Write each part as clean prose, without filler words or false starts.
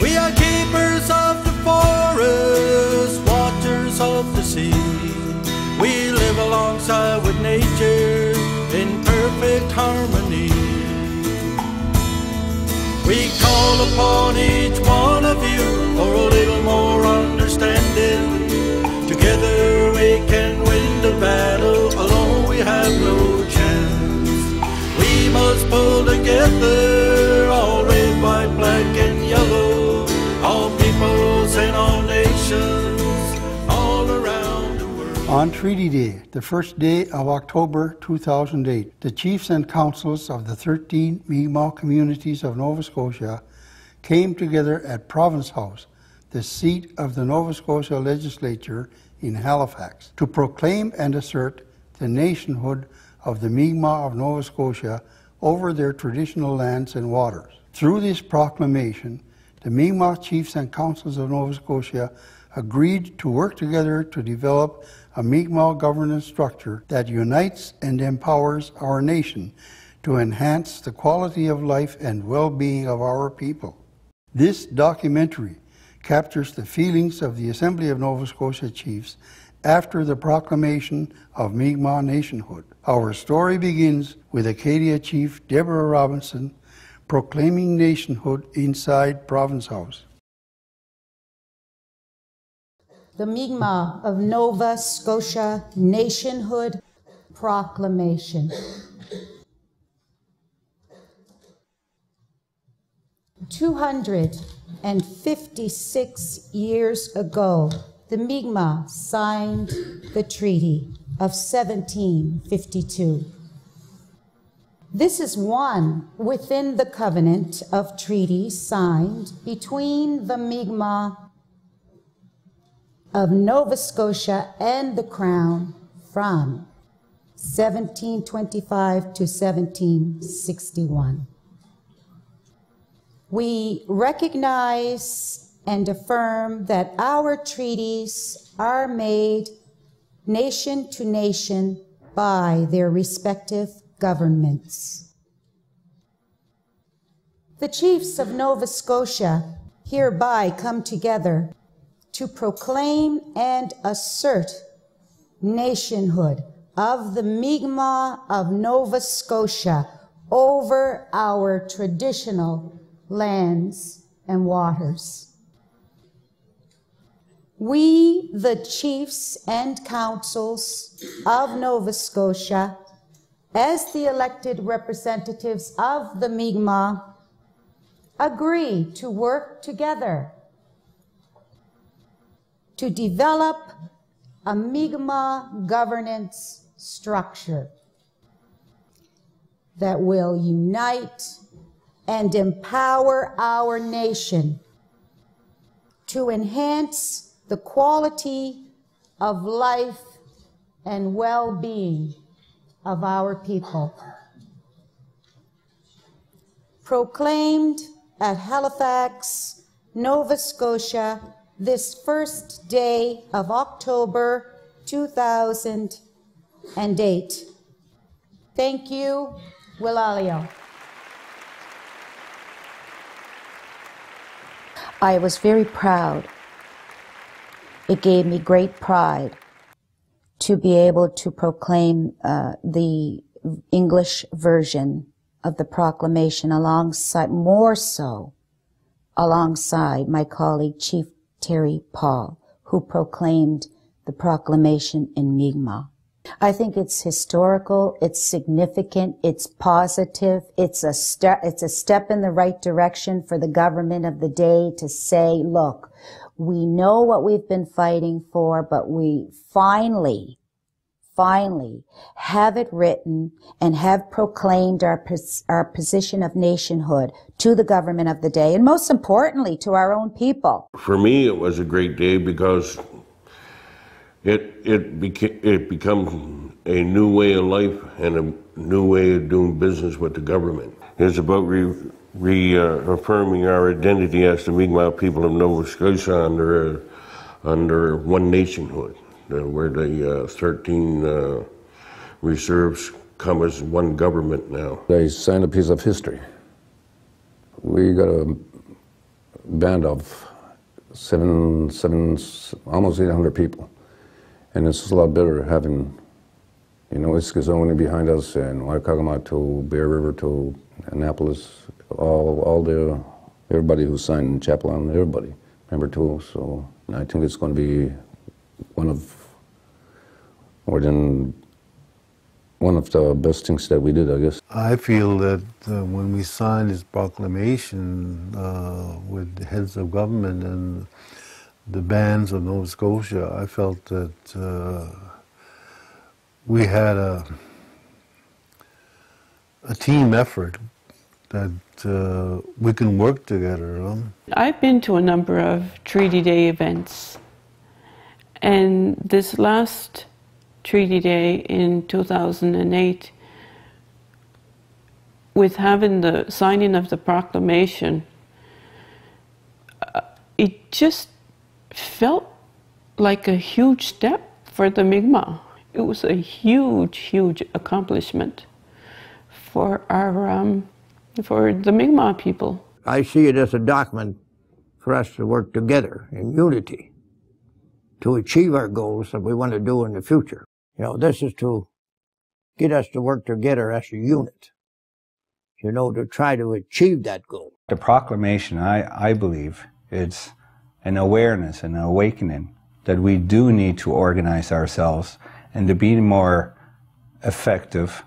We are keepers of the forest, watchers of the sea. We live alongside with nature in perfect harmony. We call upon each one of you for a little more understanding. Together we can win the battle, alone we have no chance. We must pull together, all red, white, black and yellow, all peoples and all nations, all around the world. On Treaty Day, the first day of October 2008, the chiefs and councils of the 13 Mi'kmaq communities of Nova Scotia came together at Province House, the seat of the Nova Scotia Legislature in Halifax, to proclaim and assert the nationhood of the Mi'kmaq of Nova Scotia over their traditional lands and waters. Through this proclamation, the Mi'kmaq chiefs and councils of Nova Scotia agreed to work together to develop a Mi'kmaq governance structure that unites and empowers our nation to enhance the quality of life and well-being of our people. This documentary captures the feelings of the Assembly of Nova Scotia Chiefs after the proclamation of Mi'kmaq nationhood. Our story begins with Acadia Chief Deborah Robinson proclaiming nationhood inside Province House. The Mi'kmaq of Nova Scotia Nationhood Proclamation. And 56 years ago, the Mi'kmaq signed the Treaty of 1752. This is one within the covenant of treaties signed between the Mi'kmaq of Nova Scotia and the Crown from 1725 to 1761. We recognize and affirm that our treaties are made nation to nation by their respective governments. The chiefs of Nova Scotia hereby come together to proclaim and assert nationhood of the Mi'kmaq of Nova Scotia over our traditional lands and waters. We, the chiefs and councils of Nova Scotia, as the elected representatives of the Mi'kmaq, agree to work together to develop a Mi'kmaq governance structure that will unite and empower our nation to enhance the quality of life and well-being of our people. Proclaimed at Halifax, Nova Scotia, this first day of October 2008. Thank you, Wilalio. I was very proud. It gave me great pride to be able to proclaim the English version of the proclamation alongside, more so, alongside my colleague Chief Terry Paul, who proclaimed the proclamation in Mi'kmaq. I think it's historical, it's significant, it's positive, it's a step in the right direction for the government of the day to say, look, we know what we've been fighting for, but we finally have it written and have proclaimed our position of nationhood to the government of the day, and most importantly, to our own people. For me, it was a great day because it becomes a new way of life and a new way of doing business with the government. It's about reaffirming our identity as the Mi'kmaq people of Nova Scotia under one nationhood, where the 13 reserves come as one government now. They signed a piece of history. We got a band of almost 800 people, and it's just a lot better having, you know, Iskizoni behind us and Waikakama to Bear River to Annapolis, everybody who signed, Chaplain, everybody, member too. So I think it's going to be one of the best things that we did, I guess. I feel that when we signed this proclamation with the heads of government and the bands of Nova Scotia, I felt that we had a team effort that we can work together on. I've been to a number of Treaty Day events, and this last Treaty Day in 2008, with having the signing of the proclamation, it just felt like a huge step for the Mi'kmaq. It was a huge, huge accomplishment for our for the Mi'kmaq people. I see it as a document for us to work together in unity to achieve our goals that we want to do in the future. You know, this is to get us to work together as a unit, you know, to try to achieve that goal. The proclamation, I believe, it's an awareness and an awakening that we do need to organize ourselves and to be more effective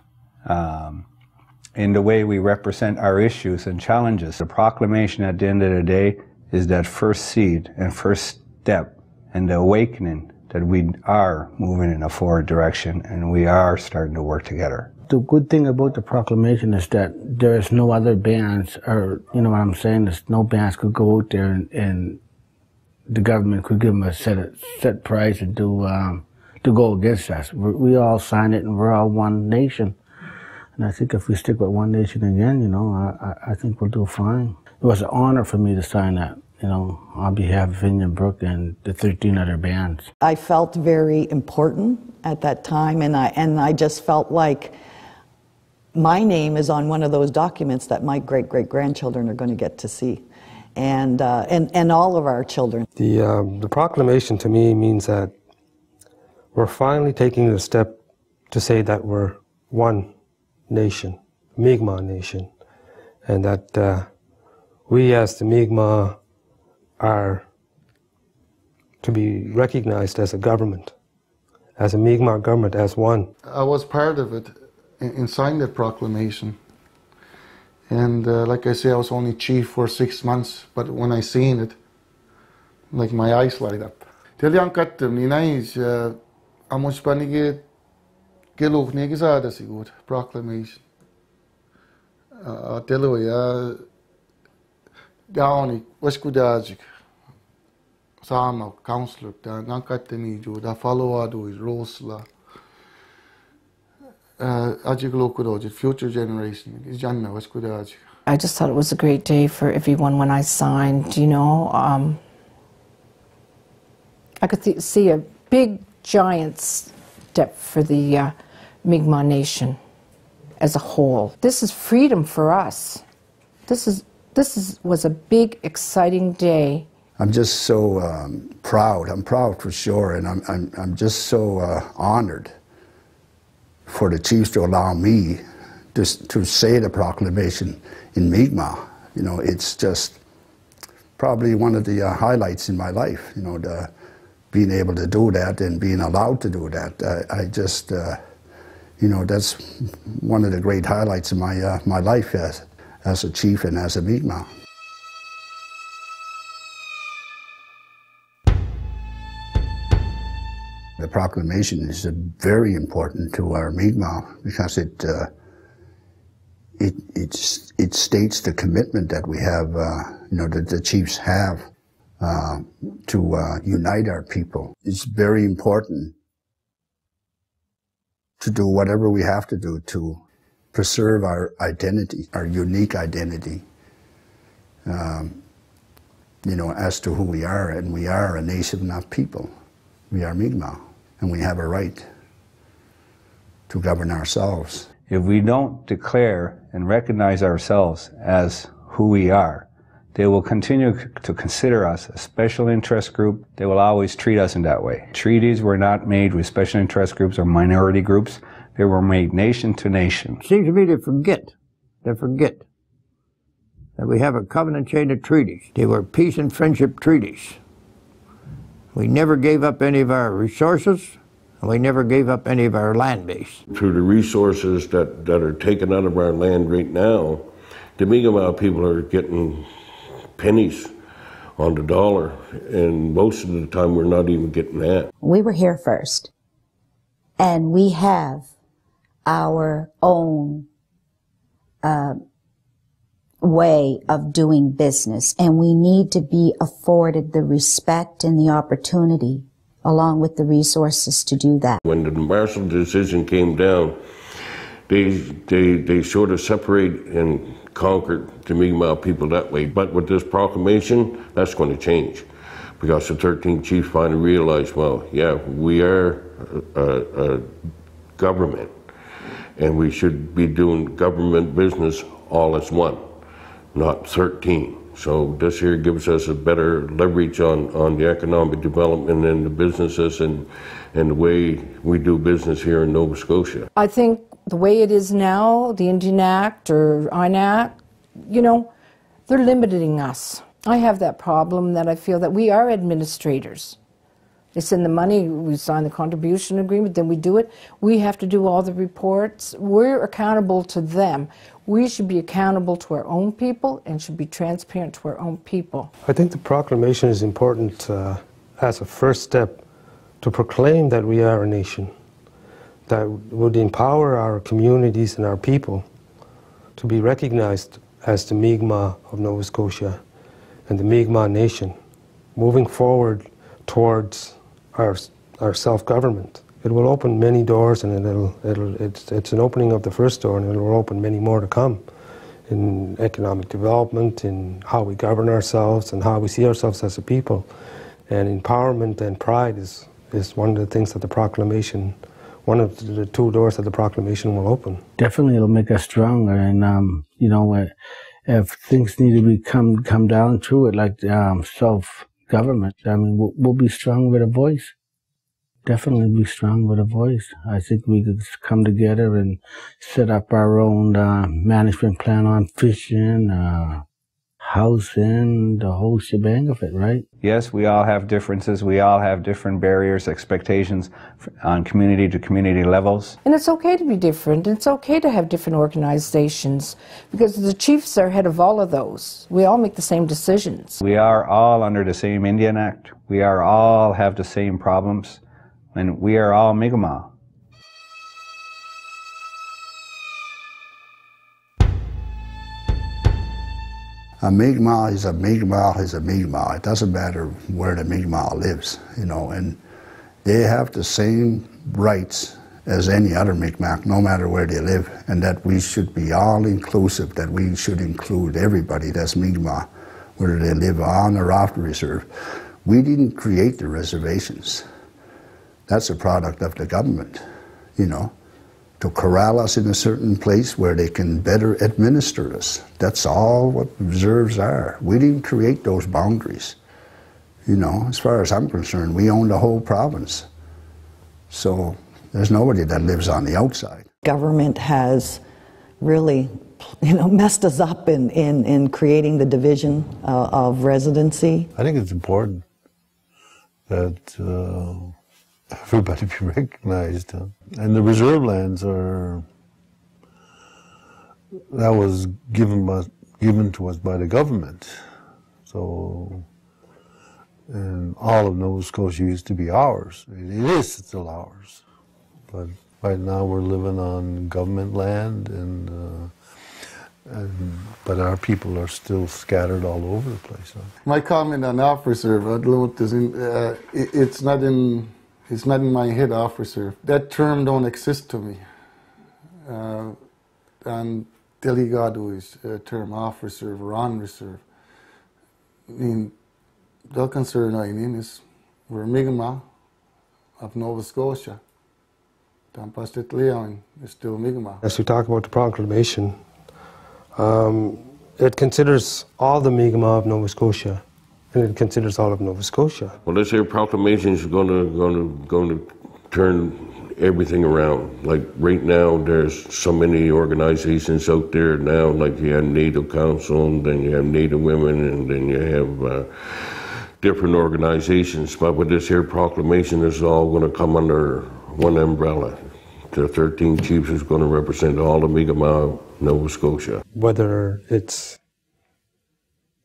in the way we represent our issues and challenges. The proclamation at the end of the day is that first seed and first step and the awakening that we are moving in a forward direction and we are starting to work together. The good thing about the proclamation is that there is no other bands, or you know what I'm saying, there's no bands could go out there and the government could give them a set price and do to go against us. We all signed it and we're all one nation. And I think if we stick with one nation again, you know, I think we'll do fine. It was an honor for me to sign that, you know, on behalf of Indian Brook and the 13 other bands. I felt very important at that time, and I just felt like my name is on one of those documents that my great-great-grandchildren are going to get to see, and all of our children. The proclamation to me means that we're finally taking the step to say that we're one nation, Mi'kmaq nation, and that we as the Mi'kmaq are to be recognized as a government, as a Mi'kmaq government, as one. I was part of it and signed the proclamation, and like I say, I was only chief for 6 months, but when I seen it, like my eyes light up. Proclamation. Future generation. I just thought it was a great day for everyone when I signed, you know. I could see a big, giant step for the Mi'kmaq nation as a whole. This is freedom for us. This was a big, exciting day. I'm just so proud. I'm proud for sure, and I'm just so honored for the chiefs to allow me to say the proclamation in Mi'kmaq. You know, it's just probably one of the highlights in my life. You know, being able to do that and being allowed to do that. I just, you know, that's one of the great highlights of my, my life as a chief and as a Mi'kmaq. The proclamation is very important to our Mi'kmaq because it states the commitment that we have, you know, that the chiefs have to unite our people. It's very important to do whatever we have to do to preserve our identity, our unique identity, you know, as to who we are. And we are a nation, not people. We are Mi'kmaq, and we have a right to govern ourselves. If we don't declare and recognize ourselves as who we are, They will continue to consider us a special interest group. They will always treat us in that way. Treaties were not made with special interest groups or minority groups. They were made nation to nation. It seems to me they forget that we have a covenant chain of treaties. They were peace and friendship treaties. We never gave up any of our resources, and we never gave up any of our land base. Through the resources that are taken out of our land right now, the Mi'kmaq people are getting pennies on the dollar, and most of the time we're not even getting that. We were here first, and we have our own way of doing business, and we need to be afforded the respect and the opportunity along with the resources to do that. When the Marshall decision came down, they sort of separated and conquered the Mi'kmaq people that way. But with this proclamation, that's going to change, because the 13 chiefs finally realized, well, yeah, we are a government, and we should be doing government business all as one, not 13. So this here gives us a better leverage on the economic development and the businesses and the way we do business here in Nova Scotia. I think the way it is now, the Indian Act or INAC, you know, they're limiting us. I have that problem that I feel that we are administrators. They send the money, we sign the contribution agreement, then we do it. We have to do all the reports. We're accountable to them. We should be accountable to our own people and should be transparent to our own people. I think the proclamation is important as a first step to proclaim that we are a nation, that would empower our communities and our people to be recognized as the Mi'kmaq of Nova Scotia and the Mi'kmaq Nation, moving forward towards our self-government. It will open many doors, and it's an opening of the first door, and it will open many more to come in economic development, in how we govern ourselves and how we see ourselves as a people. And empowerment and pride is one of the things that the proclamation, one of the two doors that the proclamation will open. Definitely it'll make us stronger, and you know, if things need to come down to it, like self-government, I mean, we'll be strong with a voice. Definitely be strong with a voice. I think we could come together and set up our own management plan on fishing, housing, the whole shebang of it, right? Yes, we all have differences. We all have different barriers, expectations on community to community levels. And it's okay to be different. It's okay to have different organizations, because the chiefs are head of all of those. We all make the same decisions. We are all under the same Indian Act. We are all have the same problems. And we are all Mi'kmaq. A Mi'kmaq is a Mi'kmaq is a Mi'kmaq. It doesn't matter where the Mi'kmaq lives, you know, and they have the same rights as any other Mi'kmaq, no matter where they live, and that we should be all inclusive, that we should include everybody that's Mi'kmaq, whether they live on or off the reserve. We didn't create the reservations. That's a product of the government, you know, to corral us in a certain place where they can better administer us. That's all what reserves are. We didn't create those boundaries, you know. As far as I'm concerned, we own the whole province. So there's nobody that lives on the outside. Government has really, you know, messed us up in creating the division of residency. I think it's important that everybody be recognized. And the reserve lands are, that was given to us by the government. So, and all of Nova Scotia used to be ours. It is still ours. But right now we're living on government land, and but our people are still scattered all over the place. My comment on off reserve, I don't know, it's not in my head, off reserve. That term don't exist to me. And Deligado's term, off reserve or on reserve. I mean, the concern I mean is we're Mi'kmaq of Nova Scotia. Tampastit Leon is still Mi'kmaq. As we talk about the proclamation, It considers all the Mi'kmaq of Nova Scotia, and it considers all of Nova Scotia. Well, this here proclamation is going to turn everything around. Like right now, there's so many organizations out there now. Like you have Native Council, and then you have Native Women, and then you have different organizations. But with this here proclamation, it's all going to come under one umbrella. The 13 chiefs is going to represent all the Mi'kmaq, Nova Scotia. Whether it's,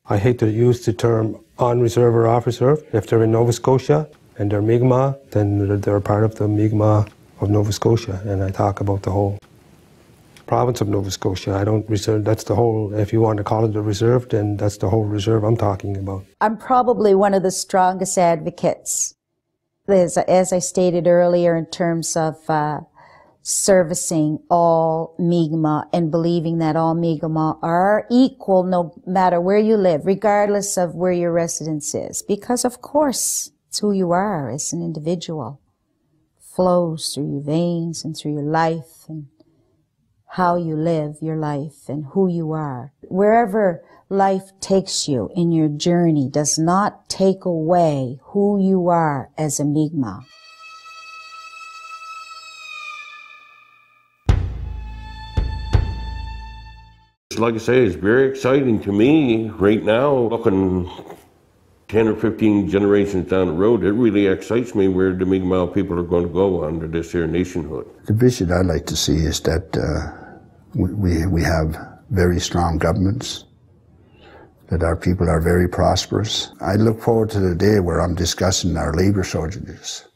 I hate to use the term on reserve or off reserve, if they're in Nova Scotia and they're Mi'kmaq, then they're part of the Mi'kmaq of Nova Scotia, and I talk about the whole province of Nova Scotia. I don't reserve, that's the whole, if you want to call it a reserve, then that's the whole reserve I'm talking about. I'm probably one of the strongest advocates, as I stated earlier, in terms of servicing all Mi'kmaq and believing that all Mi'kmaq are equal no matter where you live, regardless of where your residence is. Because, of course, it's who you are as an individual. Flows through your veins and through your life and how you live your life and who you are. Wherever life takes you in your journey does not take away who you are as a Mi'kmaq. Like I say, it's very exciting to me right now, looking 10 or 15 generations down the road. It really excites me where the Mi'kmaq people are going to go under this here nationhood. The vision I like to see is that we have very strong governments, that our people are very prosperous. I look forward to the day where I'm discussing our labor shortages,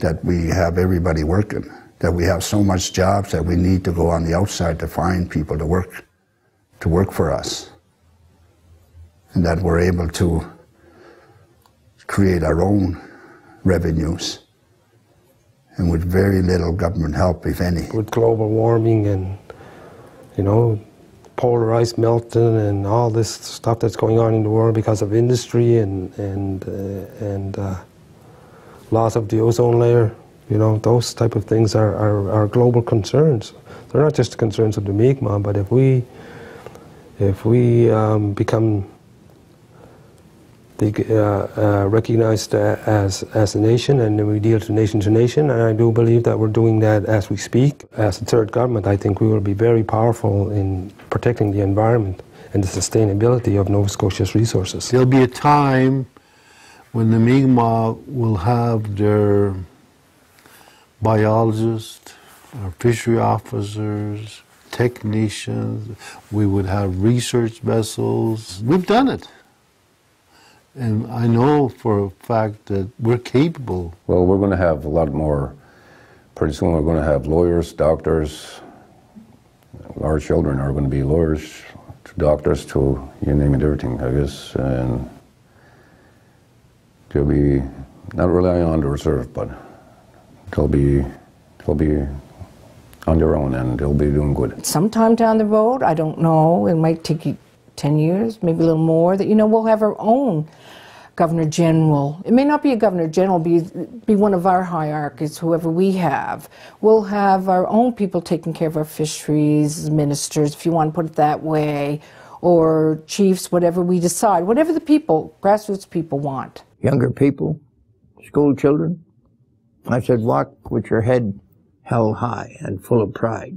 that we have everybody working, that we have so much jobs that we need to go on the outside to find people to work. To work for us, and that we're able to create our own revenues, and with very little government help, if any. With global warming and, you know, polar ice melting and all this stuff that's going on in the world because of industry and loss of the ozone layer, you know, those type of things are global concerns. They're not just the concerns of the Mi'kmaq, but if we become recognized as a nation, and then we deal to nation, and I do believe that we're doing that as we speak. As a third government, I think we will be very powerful in protecting the environment and the sustainability of Nova Scotia's resources. There'll be a time when the Mi'kmaq will have their biologists, our fishery officers, technicians, we would have research vessels. We've done it. And I know for a fact that we're capable. Well, we're going to have a lot more. Pretty soon we're going to have lawyers, doctors. Our children are going to be lawyers, doctors, to you name it, everything, I guess. And they'll be not relying on the reserve, but they'll be on their own, and they'll be doing good. Sometime down the road, I don't know, it might take you 10 years, maybe a little more, that, you know, we'll have our own Governor General. It may not be a Governor General, be one of our hierarchies, whoever we have. We'll have our own people taking care of our fisheries, ministers, if you want to put it that way, or chiefs, whatever we decide, whatever the people, grassroots people want. Younger people, school children, I said, walk with your head held high and full of pride.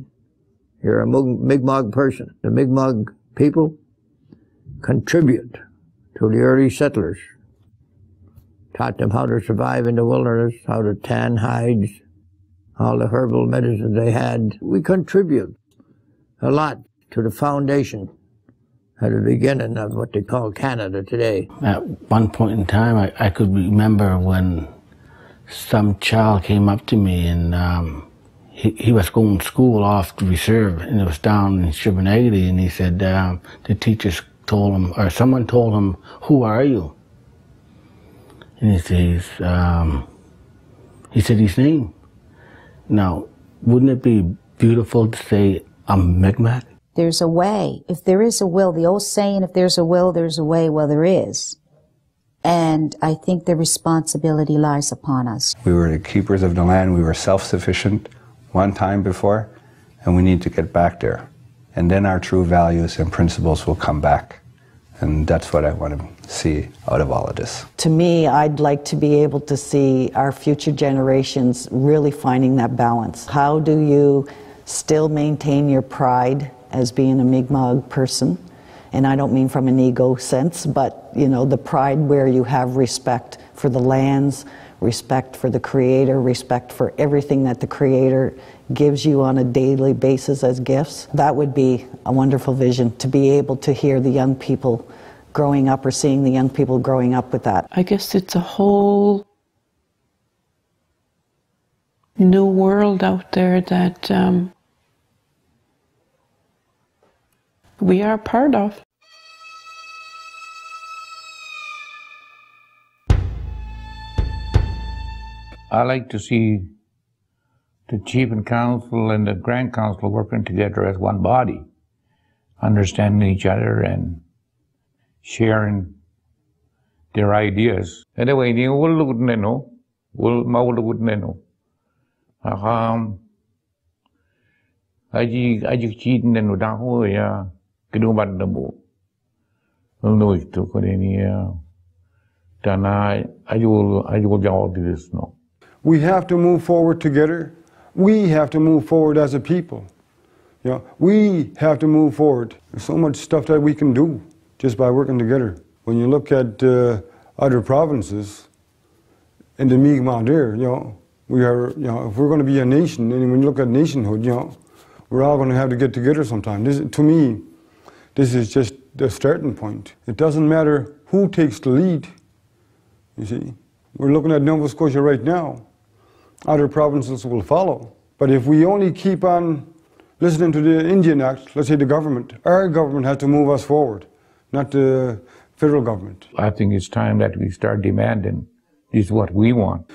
You're a Mi'kmaq person. The Mi'kmaq people contribute to the early settlers, taught them how to survive in the wilderness, how to tan hides, all the herbal medicine they had. We contribute a lot to the foundation at the beginning of what they call Canada today. At one point in time, I could remember when some child came up to me and he was going to school off the reserve, and it was down in Shubenacadie, and he said the teachers told him, or someone told him, "Who are you?" And he says, he said his name. Now, wouldn't it be beautiful to say, "I'm Mi'kmaq"? There's a way. If there is a will, the old saying, if there's a will, there's a way. Well, there is. And I think the responsibility lies upon us. We were the keepers of the land. We were self-sufficient one time before, and we need to get back there. and then our true values and principles will come back. And that's what I want to see out of all of this. To me, I'd like to be able to see our future generations really finding that balance. How do you still maintain your pride as being a Mi'kmaq person? And I don't mean from an ego sense, but, you know, the pride where you have respect for the lands, respect for the Creator, respect for everything that the Creator gives you on a daily basis as gifts. That would be a wonderful vision, to be able to hear the young people growing up, or seeing the young people growing up with that. I guess it's a whole new world out there that we are part of. I like to see the chief and council and the grand council working together as one body, understanding each other and sharing their ideas. Anyway, you will look at no, will maulud neno. Aji cheating and udaho, yeah, Kiduman Nabu. No, it took any Tana, I will go to this no. We have to move forward together. We have to move forward as a people. You know, we have to move forward. There's so much stuff that we can do just by working together. When you look at other provinces, and the Mi'kmaq there, you know, we are, you know, if we're going to be a nation, and when you look at nationhood, you know, we're all going to have to get together sometime. This, to me, this is just the starting point. It doesn't matter who takes the lead, you see. We're looking at Nova Scotia right now. Other provinces will follow. But if we only keep on listening to the Indian Act, let's say the government, our government has to move us forward, not the federal government. I think it's time that we start demanding this is what we want.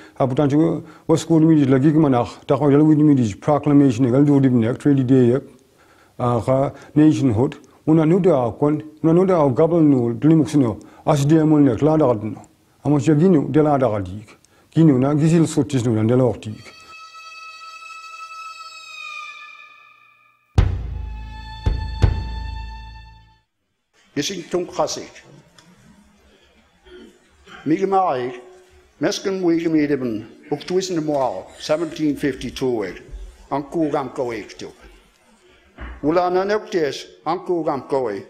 Meskin Wigam Edibin, Uktwis in 1752, Uncle Gamko Ektu. Ulana Noctis, Uncle Gamkoi,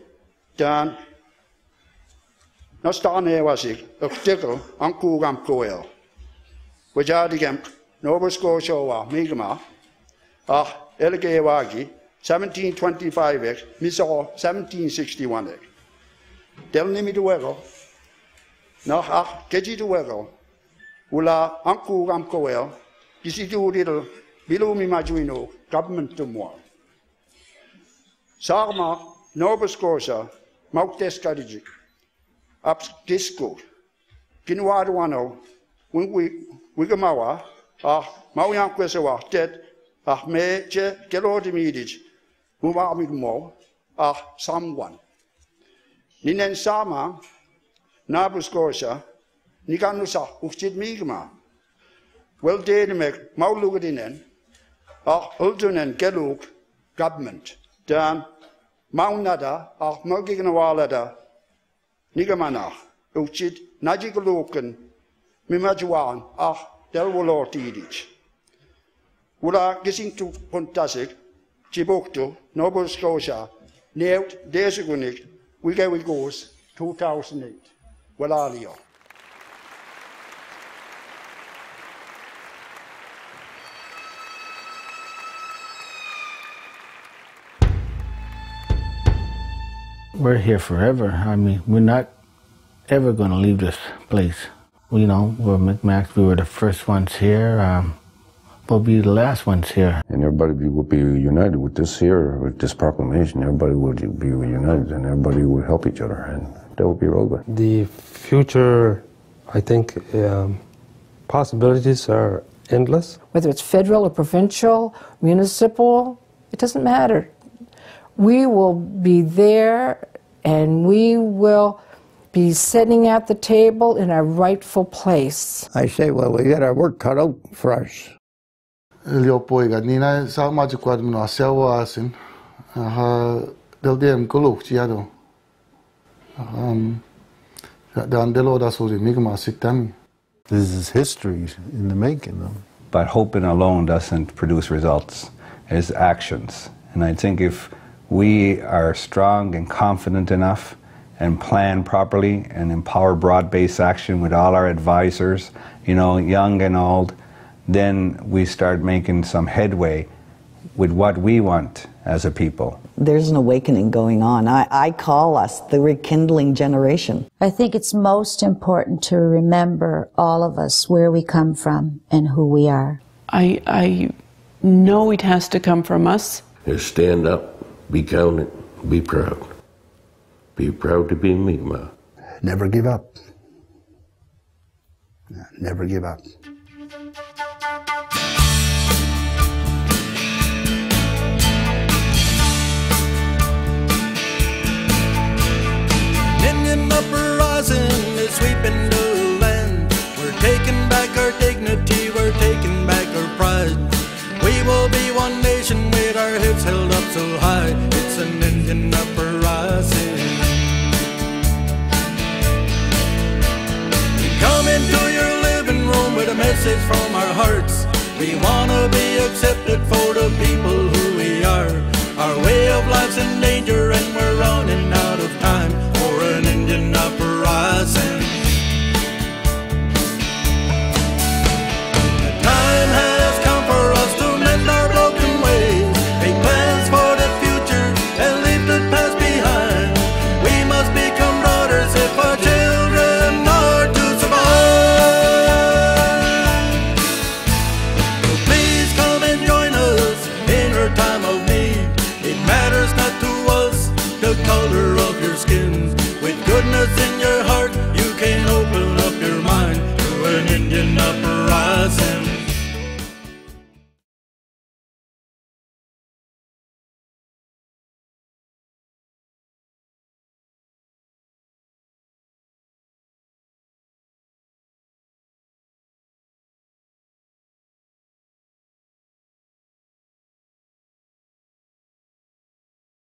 Dan Nostane was it, Octickle, Uncle Gamkoil. Wajadigamp, Nova Scotia, Mi'kmaq, Ah, Elegewagi, 1725, Miso, 1761. Del Nimiduero, Nach Ah, Kejiduero. Ula Uncle Ramcoel, this is your little below me Majuino government tomorrow. Sarma, Nova Scotia, Mauktescadic, Abstisco, Kinuaduano, Wigamawa, Maurianquesawa, Ted, Meche, Gelodimidich, Mumamigmo, someone. Ninen Sama, Nova Scotia, Nikanusa, Uchit Mi'kmaq. Well, Danimek, Mauluginen, our Ultun and Geluk government, Dan Maunada, our Mogignawalada, Nigamana, Uchit Najigulukan, Mimajuan, our Delwolor Tidich. Ula Gisintu Pontasik, Chibuktu, Nova Scotia, Neut Desugunik, Wigawigos, 2008. Walalio. We're here forever. I mean, we're not ever going to leave this place. You know, we're Mi'kmaq. We were the first ones here. We'll be the last ones here. And everybody will be united with this here, with this proclamation. Everybody will be united, and everybody will help each other, and that will be over. The future, I think, possibilities are endless. Whether it's federal or provincial, municipal, it doesn't matter. We will be there, and we will be sitting at the table in our rightful place. I say, well, we got our work cut out for us. Deldeem Kuluk Chiado. Dan Delo das was Mi'kmaq Siktami. This is history in the making, though. But hoping alone doesn't produce results. It's actions. And I think if we are strong and confident enough and plan properly and empower broad-based action with all our advisors, you know, young and old, then we start making some headway with what we want as a people. There's an awakening going on. I call us the rekindling generation. I think it's most important to remember, all of us, where we come from and who we are. I know it has to come from us. Just stand up, be counted, be proud. Be proud to be Mi'kmaq. Never give up. Never give up. Indian uprising is sweeping the land. We're taking back our dignity, we're taking back our pride. We will be one nation with our heads held up so high. It's an Indian uprising. We come into your living room with a message from our hearts. We wanna be accepted for the people who we are. Our way of life's in danger and we're running out of time. An Indian uprising.